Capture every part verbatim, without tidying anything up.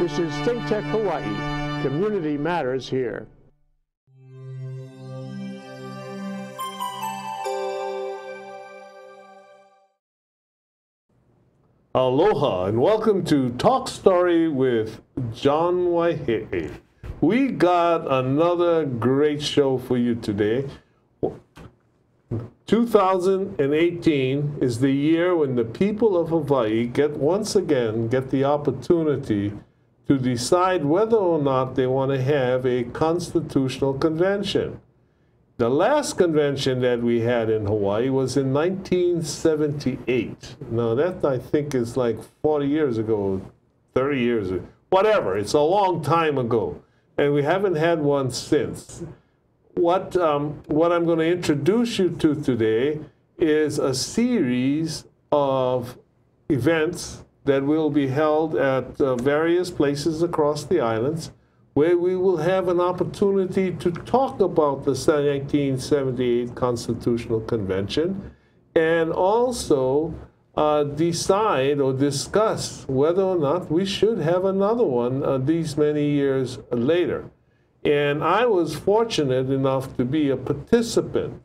This is ThinkTech Hawaii. Community matters here. Aloha and welcome to Talk Story with John Waihee. We got another great show for you today. two thousand eighteen is the year when the people of Hawaii get once again get the opportunity to decide whether or not they want to have a constitutional convention. The last convention that we had in Hawaii was in nineteen seventy-eight. Now that, I think, is like forty years ago, thirty years ago, whatever. It's a long time ago. And we haven't had one since. What, um, what I'm going to introduce you to today is a series of events that will be held at uh, various places across the islands, where we will have an opportunity to talk about the nineteen seventy-eight Constitutional Convention and also uh, decide or discuss whether or not we should have another one uh, these many years later. And I was fortunate enough to be a participant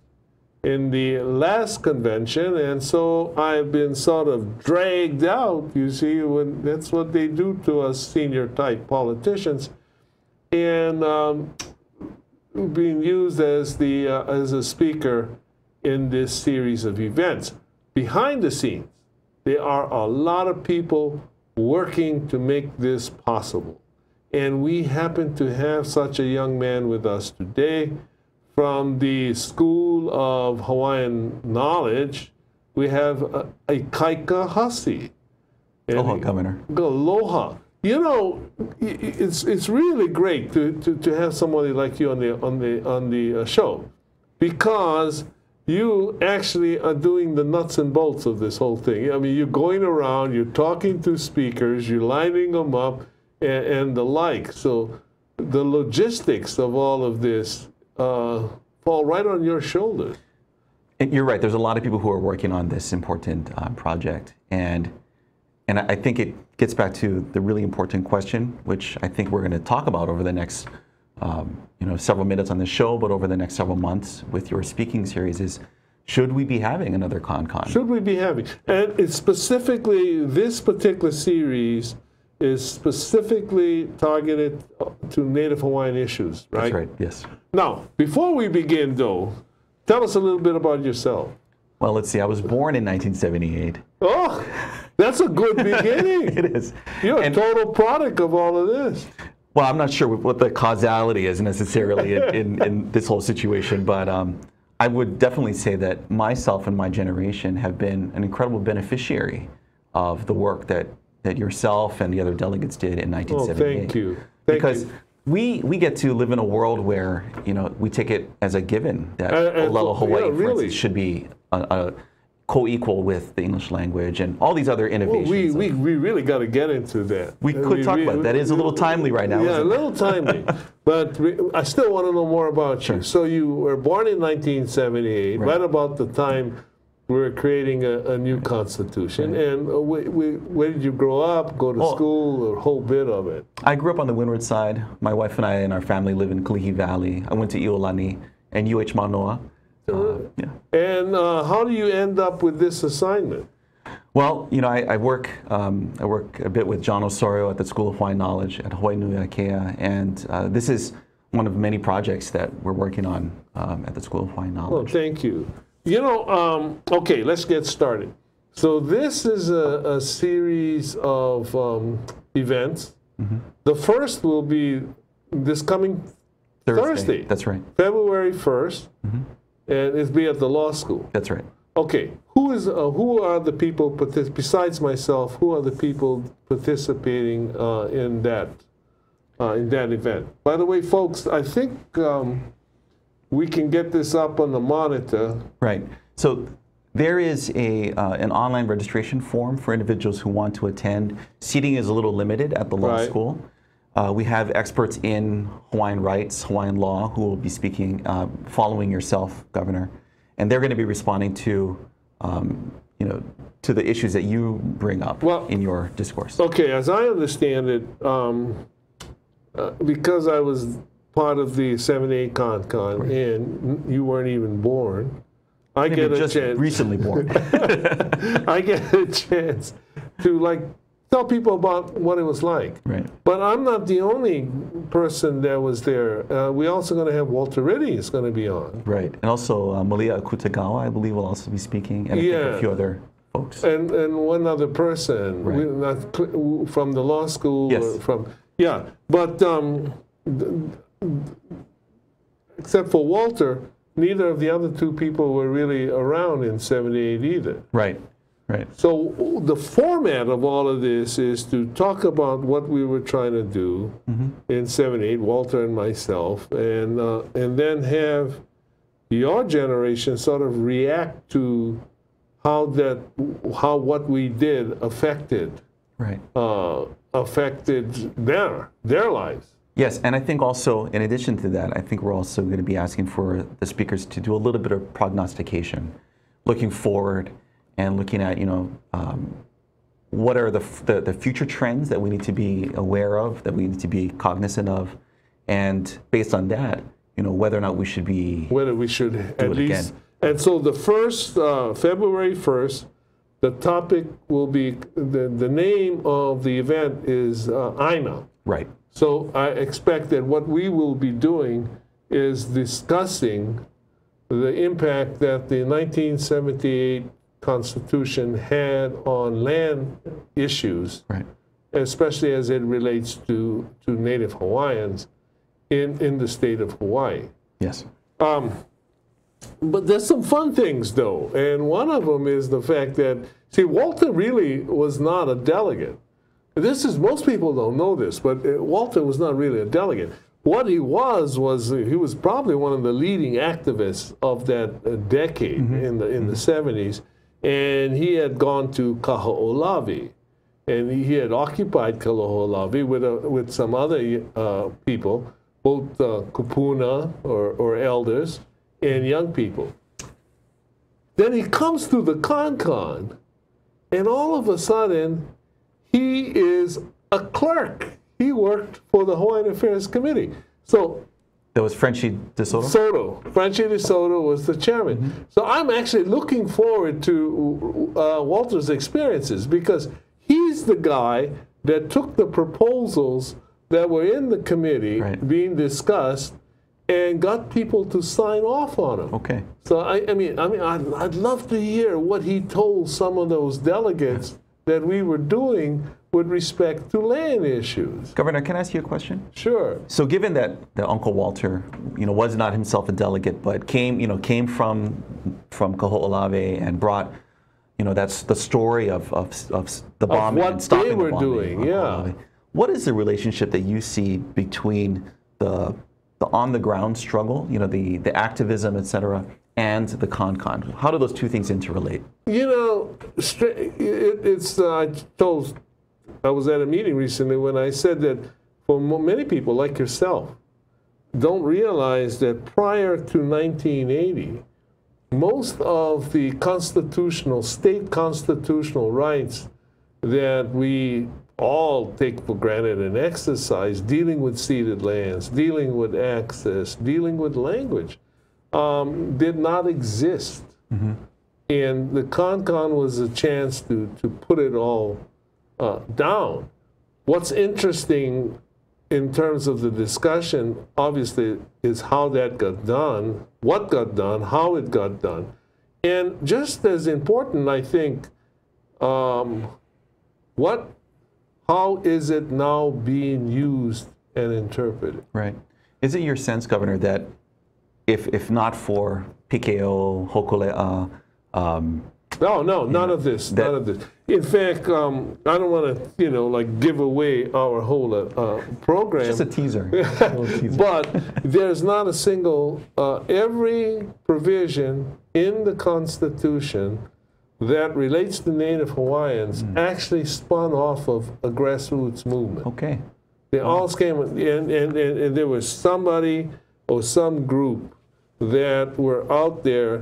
in the last convention, and so I've been sort of dragged out, you see, when that's what they do to us senior type politicians. And um, being used as the uh, as a speaker in this series of events. Behind the scenes, there are a lot of people working to make this possible. And we happen to have such a young man with us today from the School of Hawaiian Knowledge. We have uh, Ikaika Hussey. Aloha, Governor. Aloha. You know, it's it's really great to, to, to have somebody like you on the on the on the show, because you actually are doing the nuts and bolts of this whole thing. I mean, you're going around, you're talking to speakers, you're lining them up, and, and the like. So, the logistics of all of this uh, fall right on your shoulders. And you're right. There's a lot of people who are working on this important uh, project, and. And I think it gets back to the really important question, which I think we're going to talk about over the next um, you know, several minutes on the show, but over the next several months with your speaking series is, should we be having another ConCon? Should we be having? And it's specifically, this particular series is specifically targeted to Native Hawaiian issues, right? That's right, yes. Now, before we begin, though, tell us a little bit about yourself. Well, let's see, I was born in nineteen seventy-eight. Oh! That's a good beginning. It is. You're and, a total product of all of this. Well, I'm not sure what the causality is necessarily in, in, in this whole situation, but um, I would definitely say that myself and my generation have been an incredible beneficiary of the work that, that yourself and the other delegates did in nineteen seventy-eight. Oh, thank you. Thank because you. We, we get to live in a world where, you know, we take it as a given that uh, Olelo uh, Hawaii, yeah, for really. instance, should be a, a co-equal with the English language and all these other innovations. Well, we, of, we, we really got to get into that. We could we, talk we, about we, that. It's a little timely right now. Yeah, a little timely. But we, I still want to know more about you. Sure. So you were born in nineteen seventy-eight, right, right about the time we were creating a, a new right. constitution. Right. And uh, we, we, where did you grow up, go to well, school, a whole bit of it? I grew up on the Windward side. My wife and I and our family live in Kalihi Valley. I went to Iolani and U H Manoa. Uh, yeah. And uh, how do you end up with this assignment? Well, you know, I, I work um, I work a bit with John Osorio at the School of Hawaiian Knowledge at Hawaiʻinuiākea, and uh, this is one of many projects that we're working on um, at the School of Hawaiian Knowledge. Well, thank you. You know, um, okay, let's get started. So this is a, a series of um, events. Mm-hmm. The first will be this coming Thursday. Thursday. That's right. February first. Mm-hmm. And it's be at the law school. That's right. Okay. Who is uh, who are the people besides myself? Who are the people participating uh, in that uh, in that event? By the way, folks, I think um, we can get this up on the monitor. Right. So there is a uh, an online registration form for individuals who want to attend. Seating is a little limited at the law right. school. Uh, we have experts in Hawaiian rights, Hawaiian law, who will be speaking, uh, following yourself, Governor, and they're going to be responding to um, you know, to the issues that you bring up well, in your discourse? Okay, as I understand it, um, uh, because I was part of the seventy-eight Con-Con, right. and you weren't even born, I Maybe get a just chance. Recently born. I get a chance to like tell people about what it was like. Right. But I'm not the only person that was there. Uh, we're also going to have Walter Ritte is going to be on. Right. And also uh, Malia Akutagawa, I believe, will also be speaking, and yeah. I think a few other folks. And and one other person right. we're not cl from the law school. Yes. Or from yeah. But um, except for Walter. Neither of the other two people were really around in seventy-eight either. Right, right. So the format of all of this is to talk about what we were trying to do mm-hmm. in seventy-eight, Walter and myself, and uh, and then have your generation sort of react to how that, how what we did affected, right, uh, affected their their lives. Yes, and I think also, in addition to that, I think we're also going to be asking for the speakers to do a little bit of prognostication, looking forward and looking at, you know, um, what are the, f the, the future trends that we need to be aware of, that we need to be cognizant of, and based on that, you know, whether or not we should be... Whether we should at least... Again. And so the first, uh, February first, the topic will be, the, the name of the event is uh, Aina. Right. So I expect that what we will be doing is discussing the impact that the nineteen seventy-eight Constitution had on land issues, right. especially as it relates to, to Native Hawaiians in, in the state of Hawaii. Yes. Um, but there's some fun things, though, and one of them is the fact that, see, Walter really was not a delegate. This is, most people don't know this, but Walter was not really a delegate. What he was, was he was probably one of the leading activists of that decade mm-hmm. in the in mm-hmm. the seventies. And he had gone to Kaho'olawe, and he had occupied Kaho'olawe with, a, with some other uh, people, both uh, kupuna or, or elders and young people. Then he comes through the Con-Con, and all of a sudden, he is a clerk. He worked for the Hawaiian Affairs Committee. So that was Frenchy DeSoto? Soto. Frenchy DeSoto was the chairman. Mm-hmm. So I'm actually looking forward to uh, Walter's experiences, because he's the guy that took the proposals that were in the committee right. being discussed and got people to sign off on them. Okay. So I, I mean, I mean, I'd, I'd love to hear what he told some of those delegates. Yes. that we were doing with respect to land issues. Governor, can I ask you a question? Sure. So given that, that Uncle Walter, you know, was not himself a delegate, but came, you know, came from from Kaho'olawe and brought, you know, that's the story of, of, of the bombing and stopping the bombing. Of what they were doing, yeah. What is the relationship that you see between the, the on-the-ground struggle, you know, the, the activism, et cetera, and the Con-Con? How do those two things interrelate? You know, it, it's, uh, I told, I was at a meeting recently when I said that for many people like yourself don't realize that prior to nineteen eighty, most of the constitutional, state constitutional rights that we all take for granted and exercise, dealing with ceded lands, dealing with access, dealing with language, Um, did not exist. Mm-hmm. And the Con-Con was a chance to, to put it all uh, down. What's interesting in terms of the discussion, obviously, is how that got done, what got done, how it got done. And just as important, I think, um, what, how is it now being used and interpreted? Right. Is it your sense, Governor, that If, if not for P K O, Hokulea... Um, no, no, none know, of this, that, none of this. In fact, um, I don't want to, you know, like give away our whole uh, program. Just a teaser. a teaser. But there's not a single, uh, every provision in the Constitution that relates to Native Hawaiians mm. actually spun off of a grassroots movement. Okay. They mm. all came, and, and, and, and there was somebody... or some group that were out there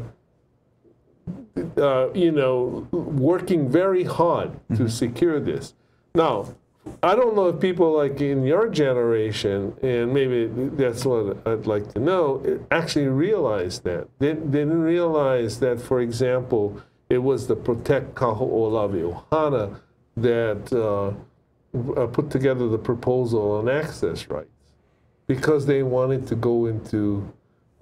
uh, you know, working very hard mm-hmm. to secure this. Now, I don't know if people like in your generation, and maybe that's what I'd like to know, actually realized that. They, they didn't realize that, for example, it was the Protect Kaho'olawe Ohana that uh, put together the proposal on access rights, because they wanted to go into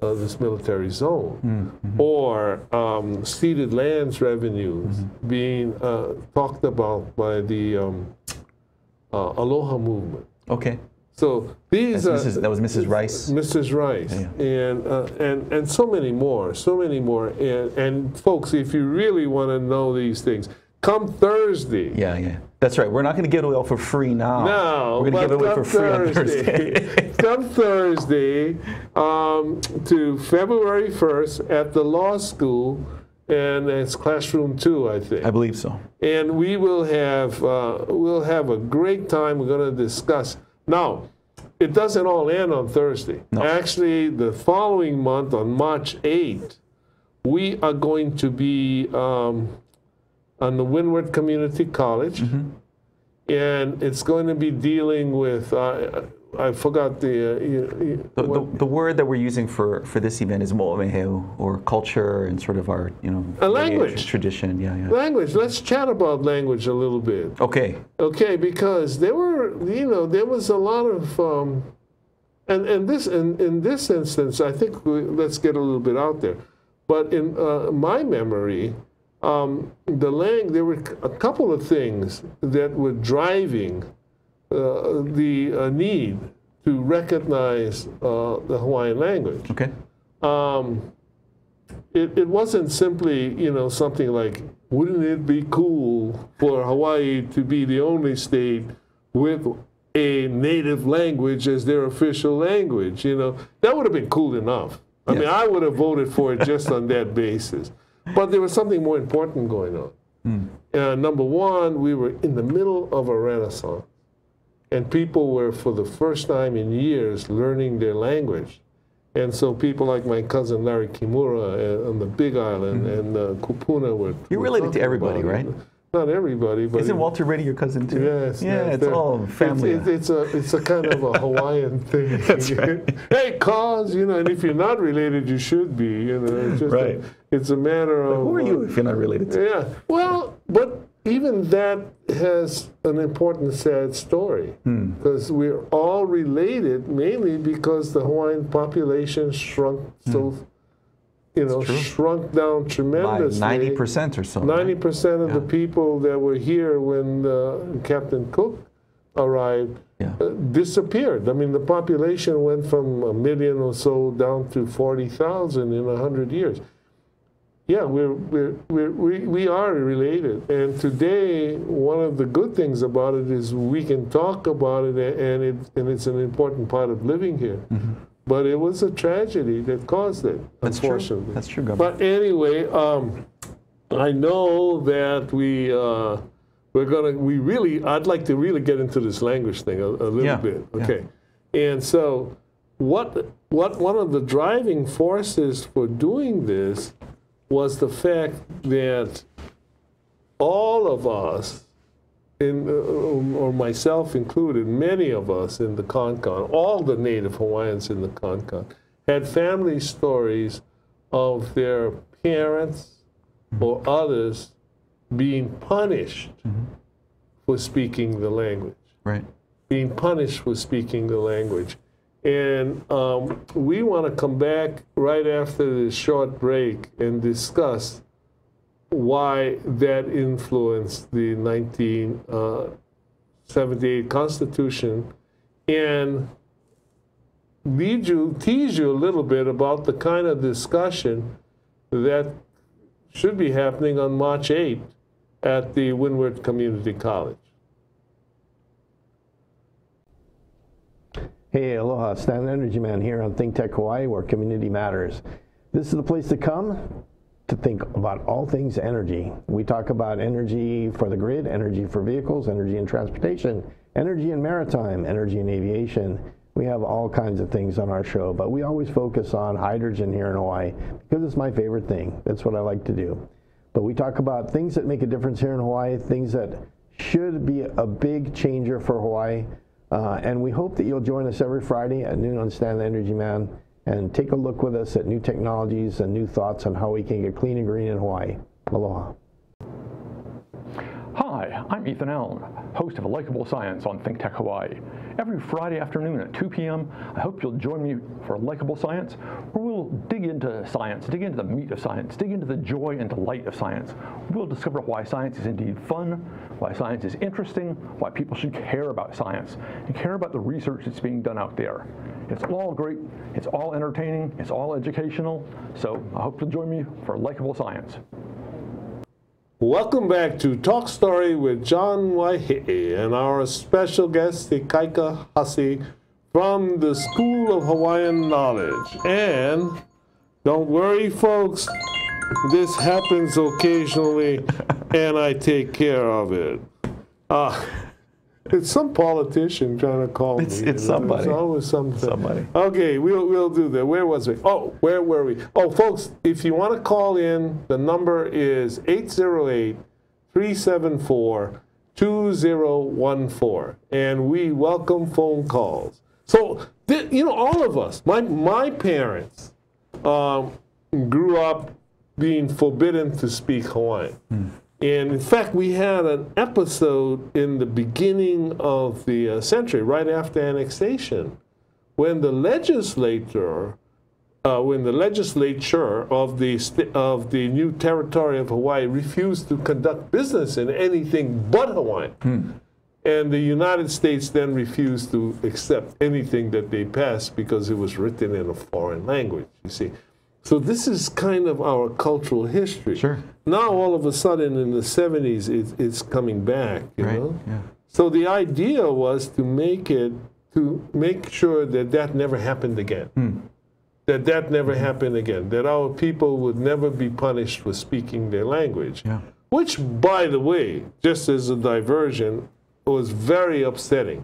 uh, this military zone, mm-hmm. or um, ceded lands revenues mm-hmm. being uh, talked about by the um, Uh, Aloha movement. Okay. So these are, Missus that was Missus Rice. Missus Rice, yeah. and uh, and and so many more, so many more. And, and folks, if you really want to know these things, come Thursday. Yeah, yeah, that's right. We're not going to give it away for free now. No, we're going to give it away for free on Thursday. Come Thursday um, to February first at the law school. And it's classroom two, I think. I believe so. And we will have uh, we'll have a great time. We're going to discuss. Now, it doesn't all end on Thursday. No. Actually, the following month, on March eighth, we are going to be um, on the Windward Community College. Mm-hmm. And it's going to be dealing with... Uh, I forgot the, uh, you, the, the the word that we're using for for this event is mo'omeheu, or culture and sort of our you know a language tradition. Yeah, yeah. Language. Let's chat about language a little bit. Okay. Okay, because there were you know there was a lot of um, and and this in in this instance I think we, let's get a little bit out there, but in uh, my memory, um, the lang there were a couple of things that were driving. Uh, the uh, need to recognize uh, the Hawaiian language. Okay. Um, it, it wasn't simply, you know, something like, wouldn't it be cool for Hawaii to be the only state with a native language as their official language? You know, that would have been cool enough. I yes. mean, I would have voted for it just on that basis. But there was something more important going on. Mm. Uh, number one, we were in the middle of a renaissance. And people were, for the first time in years, learning their language. And so people like my cousin Larry Kimura on the Big Island mm-hmm. and uh, Kupuna were... You're related to everybody, right? Not everybody, but... Isn't Walter Ritte your cousin, too? Yes. Yeah, yes, it's all family. It's, it's, a, it's a kind of a Hawaiian thing. That's right. Hey, cause, you know, and if you're not related, you should be. You know, it's just right. A, it's a matter of... But who are you if you're not related to? Yeah. Well, but... Even that has an important, sad story, because hmm. we're all related mainly because the Hawaiian population shrunk hmm. so, you know, shrunk down tremendously. By ninety percent or so. Ninety percent right? of yeah. the people that were here when uh, Captain Cook arrived yeah. uh, disappeared. I mean, the population went from a million or so down to forty thousand in a hundred years. Yeah, we're, we're, we're, we we are related. And today, one of the good things about it is we can talk about it, and, it, and it's an important part of living here. Mm-hmm. But it was a tragedy that caused it, That's unfortunately. True. That's true, Governor. But anyway, um, I know that we, uh, we're going to, we really, I'd like to really get into this language thing a, a little yeah. bit. Okay. Yeah. And so what what one of the driving forces for doing this was the fact that all of us, in, or myself included, many of us in the Kankan, all the native Hawaiians in the Kankan, had family stories of their parents or others being punished mm-hmm. for speaking the language. Right. Being punished for speaking the language. And um, we want to come back right after this short break and discuss why that influenced the nineteen seventy-eight Constitution and lead you, tease you a little bit about the kind of discussion that should be happening on March eighth at the Windward Community College. Hey, aloha, Stan Energy Man here on ThinkTech Hawaii, where community matters. This is the place to come to think about all things energy. We talk about energy for the grid, energy for vehicles, energy in transportation, energy in maritime, energy in aviation. We have all kinds of things on our show, but we always focus on hydrogen here in Hawaii because it's my favorite thing. That's what I like to do. So we talk about things that make a difference here in Hawaii, things that should be a big changer for Hawaii. Uh, and we hope that you'll join us every Friday at noon on Stand the Energy Man and take a look with us at new technologies and new thoughts on how we can get clean and green in Hawaii. Aloha. Hi, I'm Ethan Allen, host of A Likeable Science on ThinkTech Hawaii. Every Friday afternoon at two P M, I hope you'll join me for Likeable Science, where we'll dig into science, dig into the meat of science, dig into the joy and delight of science. We'll discover why science is indeed fun, why science is interesting, why people should care about science, and care about the research that's being done out there. It's all great, it's all entertaining, it's all educational, so I hope you'll join me for Likeable Science. Welcome back to Talk Story with John Waihee and our special guest, Ikaika Hussey, from the School of Hawaiian Knowledge. And don't worry, folks, this happens occasionally, and I take care of it. Uh, it's some politician trying to call it's, me. It's somebody. It's always something. Somebody. Okay, we'll, we'll do that. Where was we? Oh, where were we? Oh, folks, if you want to call in, the number is eight zero eight, three seven four, two zero one four. And we welcome phone calls. So, you know, all of us, my, my parents um, grew up being forbidden to speak Hawaiian. Mm. And in fact, we had an episode in the beginning of the uh, century, right after annexation, when the legislature, uh, when the legislature of the of the new territory of Hawaii refused to conduct business in anything but Hawaiian, hmm. and the United States then refused to accept anything that they passed because it was written in a foreign language. You see. So this is kind of our cultural history. Sure. Now all of a sudden in the seventies, it, it's coming back. You right. know? Yeah. So the idea was to make it to make sure that that never happened again. Mm. That that never mm. happened again. That our people would never be punished for speaking their language. Yeah. Which, by the way, just as a diversion, was very upsetting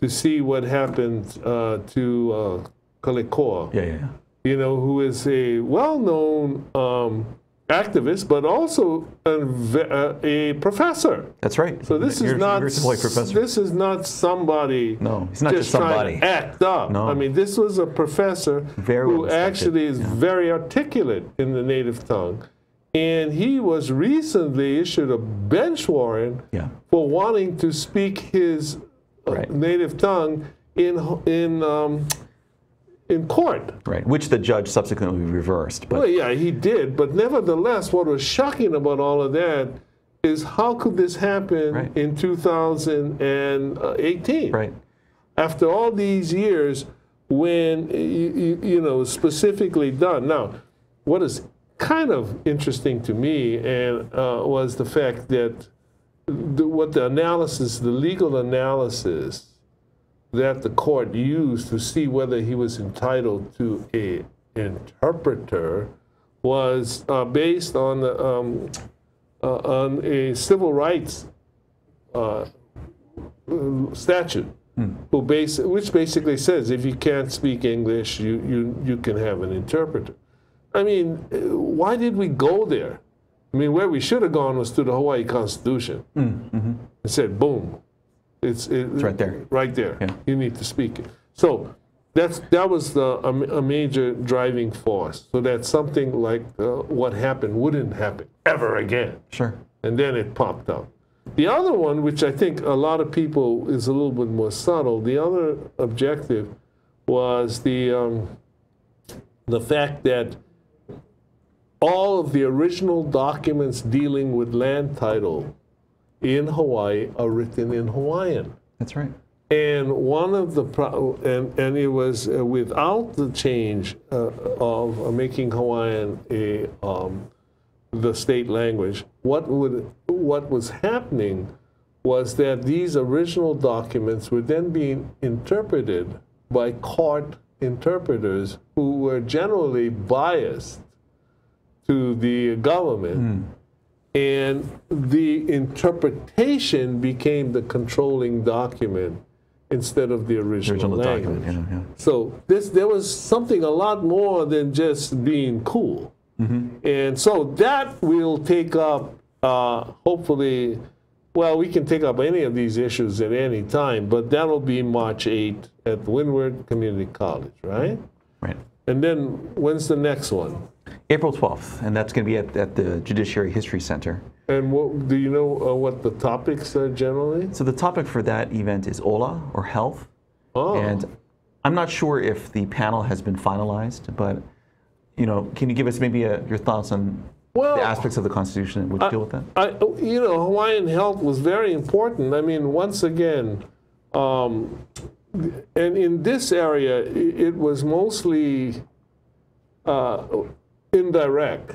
to see what happened uh, to uh, Kalekoa. Yeah. Yeah. yeah. You know, who is a well-known um, activist, but also a, a professor. That's right. So this you're, is not this is not somebody. No, he's not just, just somebody. To act up. No. I mean, this was a professor very who respected. Actually is yeah. very articulate in the native tongue, and he was recently issued a bench warrant yeah. for wanting to speak his right. native tongue in in. Um, in court. Right, which the judge subsequently reversed. But. Well, yeah, he did. But nevertheless, what was shocking about all of that is how could this happen right. in two thousand eighteen? Right. After all these years when, you, you, you know, specifically done. Now, what is kind of interesting to me and uh, was the fact that the, what the analysis, the legal analysis, that the court used to see whether he was entitled to a interpreter was uh, based on the, um, uh, on a civil rights uh, statute, hmm. who base, which basically says if you can't speak English, you you you can have an interpreter. I mean, why did we go there? I mean, where we should have gone was to the Hawaii Constitution. Mm, mm-hmm. It said, boom. It's, it, it's right there. Right there. Yeah. You need to speak it. So that's that was the, a, a major driving force. So that something like uh, what happened wouldn't happen ever again. Sure. And then it popped up. The other one, which I think a lot of people is a little bit more subtle, the other objective was the um, the fact that all of the original documents dealing with land title in Hawaii are written in Hawaiian. That's right. And one of the pro and and it was uh, without the change uh, of uh, making Hawaiian a um, the state language. What would what was happening was that these original documents were then being interpreted by court interpreters who were generally biased to the government. Mm. And the interpretation became the controlling document instead of the original, original language. Document, yeah, yeah. So this, there was something a lot more than just being cool. Mm-hmm. And so that will take up, uh, hopefully, well, we can take up any of these issues at any time, but that'll be March eighth at Windward Community College, right? Right. And then when's the next one? April twelfth, and that's going to be at, at the Judiciary History Center. And what, do you know uh, what the topics are generally? So the topic for that event is Ola, or health. Oh. And I'm not sure if the panel has been finalized, but, you know, can you give us maybe a, your thoughts on well, the aspects of the Constitution that would I, deal with that? I, you know, Hawaiian health was very important. I mean, once again, um, and in this area, it, it was mostly uh, indirect.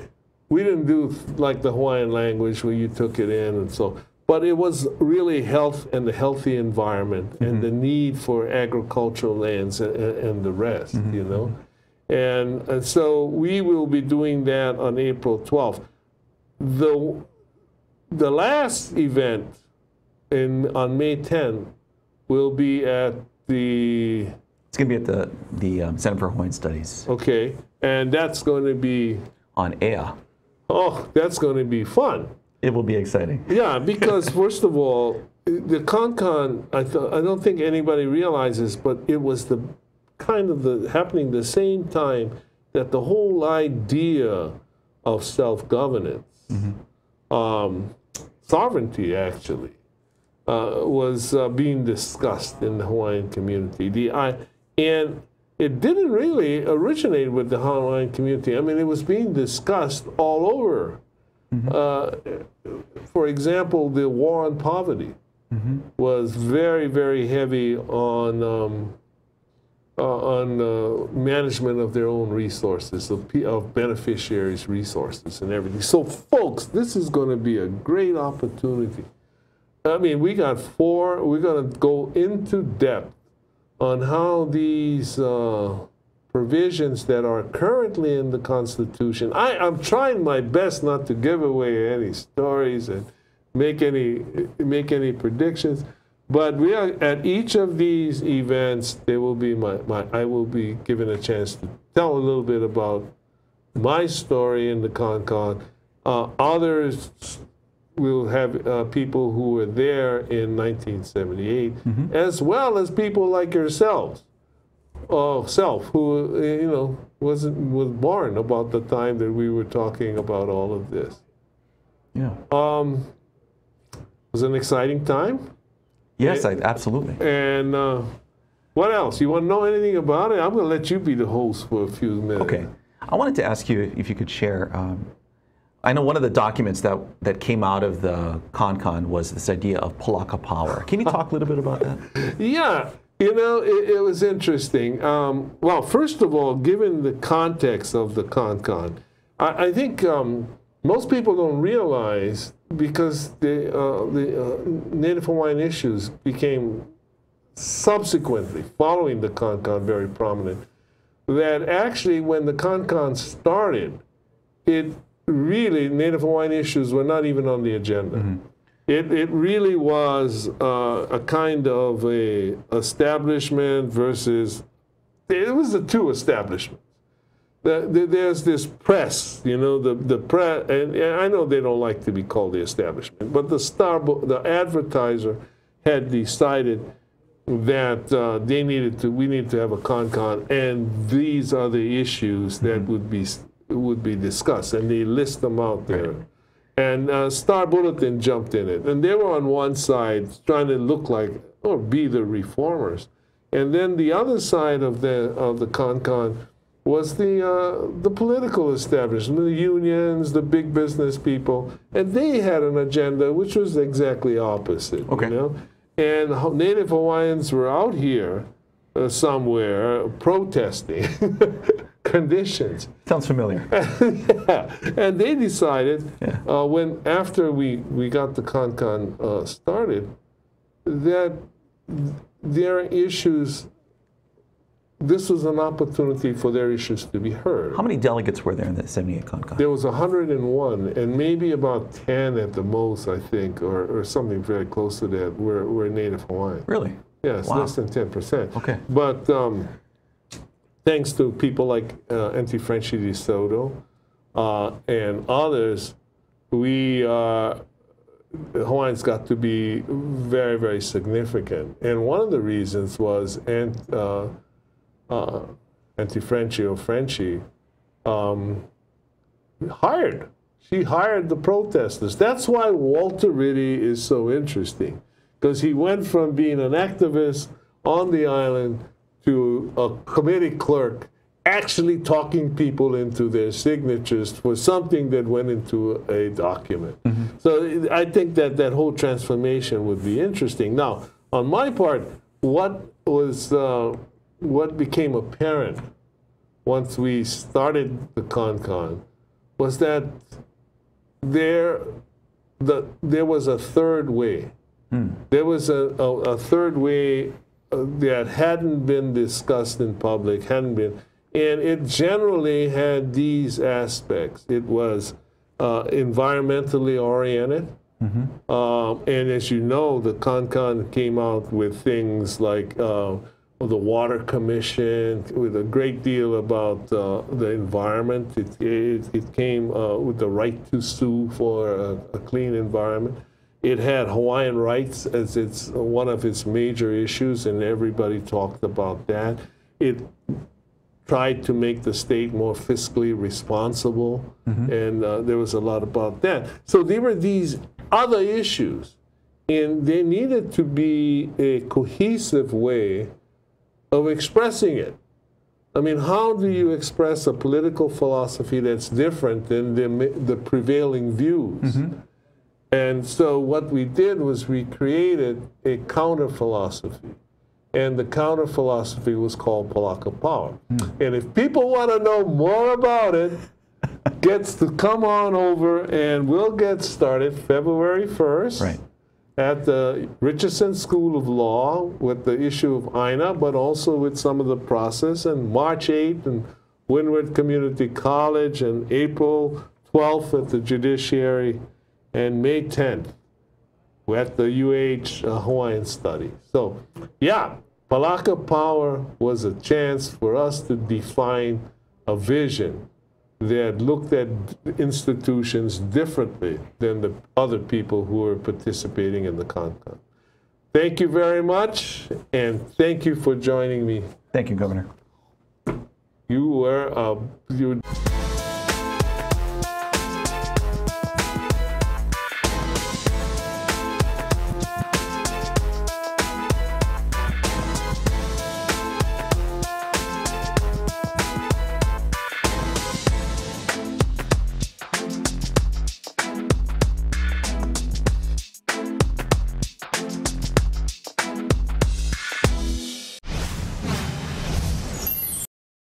We didn't do like the Hawaiian language where you took it in and so. But it was really health and the healthy environment mm-hmm. and the need for agricultural lands and, and the rest, mm-hmm. you know. And, and so we will be doing that on April twelfth. The, the last event in, on May tenth will be at the... It's going to be at the, the um, Center for Hawaiian Studies. Okay. And that's going to be... On air. Oh, that's going to be fun. It will be exciting. Yeah, because first of all, the ConCon, I, th I don't think anybody realizes, but it was the kind of the happening the same time that the whole idea of self-governance, mm-hmm. um, sovereignty actually, uh, was uh, being discussed in the Hawaiian community. The I and it didn't really originate with the Hawaiian community. I mean, it was being discussed all over. Mm-hmm. uh, for example, the war on poverty mm-hmm. was very, very heavy on um, uh, on uh, management of their own resources, of, of beneficiaries' resources and everything. So, folks, this is going to be a great opportunity. I mean, we got four. We're going to go into depth on how these uh, provisions that are currently in the Constitution. I, I'm trying my best not to give away any stories and make any make any predictions, but we are at each of these events. There will be my, my I will be given a chance to tell a little bit about my story in the ConCon. Uh, others will have uh, people who were there in nineteen seventy-eight, mm-hmm. as well as people like yourselves. Uh, self, who you know wasn't was born about the time that we were talking about all of this. Yeah, um, it was an exciting time. Yes, it, I, absolutely. And uh, what else? You want to know anything about it? I'm going to let you be the host for a few minutes. Okay, I wanted to ask you if you could share. Um, I know one of the documents that that came out of the ConCon was this idea of Palaka Power. Can you talk a little bit about that? Yeah. You know, it, it was interesting. Um, well, first of all, given the context of the ConCon, I, I think um, most people don't realize because the, uh, the uh, Native Hawaiian issues became subsequently, following the ConCon, very prominent, that actually when the ConCon started, it really, Native Hawaiian issues were not even on the agenda. Mm-hmm. It, it really was uh, a kind of a establishment versus, it was the two establishments. The, the, there's this press, you know, the, the press, and, and I know they don't like to be called the establishment, but the star, the advertiser had decided that uh, they needed to, we need to have a ConCon, and these are the issues that mm-hmm. would be would be discussed, and they list them out there. Right. And uh, Star Bulletin jumped in it. And they were on one side trying to look like, or be the reformers. And then the other side of the of the ConCon was the, uh, the political establishment, the unions, the big business people. And they had an agenda which was exactly opposite. Okay. You know? And Native Hawaiians were out here uh, somewhere protesting conditions. Sounds familiar. Yeah. And they decided yeah. uh, when after we, we got the ConCon uh, started that their issues, this was an opportunity for their issues to be heard. How many delegates were there in the seventy-eight ConCon? There was one hundred and one, and maybe about ten at the most, I think, or, or something very close to that, were, were Native Hawaiian. Really? Yes, wow. Less than ten percent. Okay. But um, thanks to people like uh, Auntie Frenchy DeSoto, uh, and others, we uh, Hawaiians got to be very, very significant. And one of the reasons was Aunt, uh, uh, Auntie Frenchy or Frenchy um, hired. She hired the protesters. That's why Walter Ritte is so interesting, because he went from being an activist on the island to a committee clerk actually talking people into their signatures for something that went into a document. Mm-hmm. So I think that that whole transformation would be interesting. Now, on my part, what was uh, what became apparent once we started the Con-Con was that there, the, there was a third way. Mm. There was a, a, a third way that hadn't been discussed in public, hadn't been, and it generally had these aspects. It was uh, environmentally oriented, mm-hmm. um, and as you know, the Con-Con came out with things like uh, the Water Commission, with a great deal about uh, the environment. It, it, it came uh, with the right to sue for a, a clean environment. It had Hawaiian rights as its one of its major issues, and everybody talked about that. It tried to make the state more fiscally responsible, mm-hmm. and uh, there was a lot about that. So there were these other issues, and there needed to be a cohesive way of expressing it. I mean, how do you express a political philosophy that's different than the, the prevailing views? Mm-hmm. And so what we did was we created a counter-philosophy. And the counter-philosophy was called Palaka Power. Mm. And if people want to know more about it, gets to come on over, and we'll get started February first right. at the Richardson School of Law with the issue of Aina, but also with some of the process. And March eighth and Windward Community College, and April twelfth at the Judiciary, and May tenth, we're at the U H uh, Hawaiian Studies. So, yeah, Palaka Power was a chance for us to define a vision that looked at institutions differently than the other people who were participating in the Con-Con. Thank you very much, and thank you for joining me. Thank you, Governor. You were... Uh, you